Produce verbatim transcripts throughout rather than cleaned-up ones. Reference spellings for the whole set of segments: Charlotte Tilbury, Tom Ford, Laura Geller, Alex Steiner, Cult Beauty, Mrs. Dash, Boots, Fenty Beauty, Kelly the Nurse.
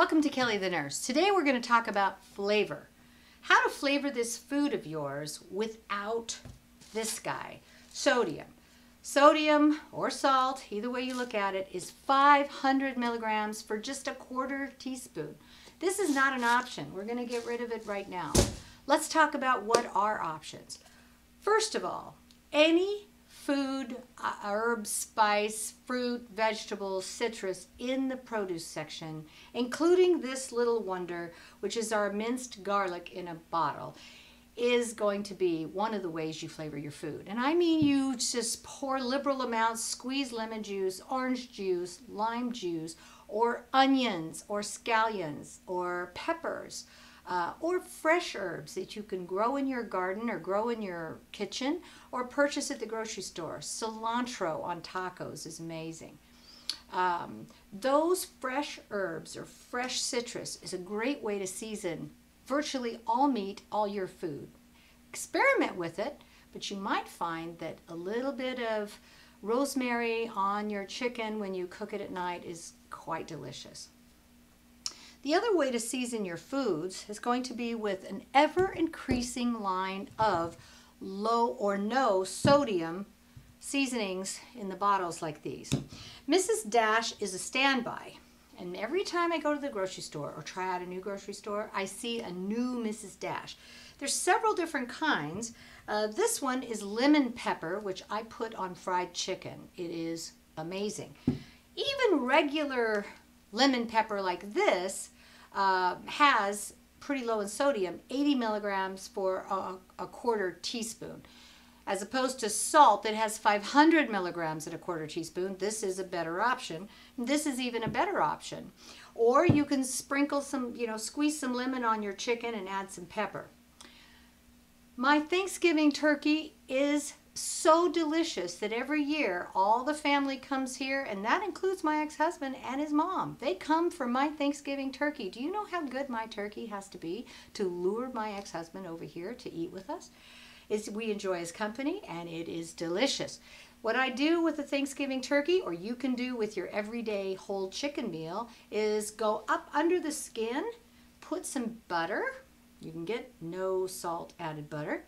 Welcome to Kelly the Nurse. Today we're going to talk about flavor. How to flavor this food of yours without this guy, sodium. Sodium or salt, either way you look at it, is five hundred milligrams for just a quarter teaspoon. This is not an option. We're going to get rid of it right now. Let's talk about what are options. First of all, any food, herb, spice, fruit, vegetables, citrus in the produce section, including this little wonder, which is our minced garlic in a bottle, is going to be one of the ways you flavor your food. And I mean you just pour liberal amounts, squeeze lemon juice, orange juice, lime juice, or onions, or scallions, or peppers, Uh, or fresh herbs that you can grow in your garden or grow in your kitchen or purchase at the grocery store. Cilantro on tacos is amazing. Um, those fresh herbs or fresh citrus is a great way to season virtually all meat, all your food. Experiment with it, but you might find that a little bit of rosemary on your chicken when you cook it at night is quite delicious. The other way to season your foods is going to be with an ever-increasing line of low or no sodium seasonings in the bottles like these. Missus Dash is a standby, and every time I go to the grocery store or try out a new grocery store, I see a new Missus Dash. There's several different kinds. Uh, this one is lemon pepper, which I put on fried chicken. It is amazing. Even regular lemon pepper like this uh, has pretty low in sodium, eighty milligrams for a, a quarter teaspoon. As opposed to salt that has five hundred milligrams at a quarter teaspoon, this is a better option. This is even a better option. Or you can sprinkle some, you know, squeeze some lemon on your chicken and add some pepper. My Thanksgiving turkey is so delicious that every year all the family comes here, and that includes my ex-husband and his mom. They come for my Thanksgiving turkey. Do you know how good my turkey has to be to lure my ex-husband over here to eat with us? It's, we enjoy his company, and it is delicious. What I do with a Thanksgiving turkey, or you can do with your everyday whole chicken meal, is go up under the skin, put some butter. You can get no salt added butter.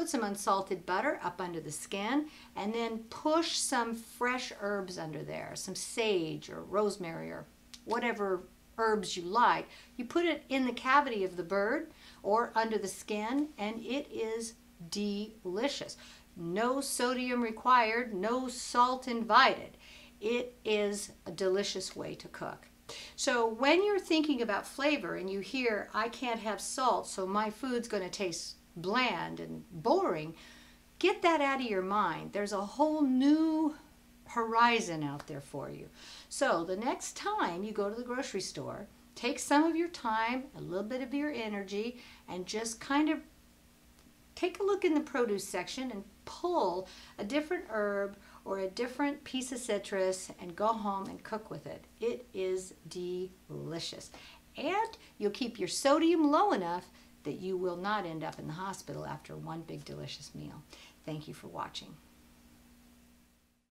Put some unsalted butter up under the skin, and then push some fresh herbs under there, some sage or rosemary or whatever herbs you like. You put it in the cavity of the bird or under the skin, and it is delicious. No sodium required, no salt invited. It is a delicious way to cook. So when you're thinking about flavor and you hear, I can't have salt, so my food's going to taste bland and boring, get that out of your mind. There's a whole new horizon out there for you. So the next time you go to the grocery store, take some of your time, a little bit of your energy, and just kind of take a look in the produce section and pull a different herb or a different piece of citrus and go home and cook with it. It is delicious. And you'll keep your sodium low enough that you will not end up in the hospital after one big delicious meal. Thank you for watching.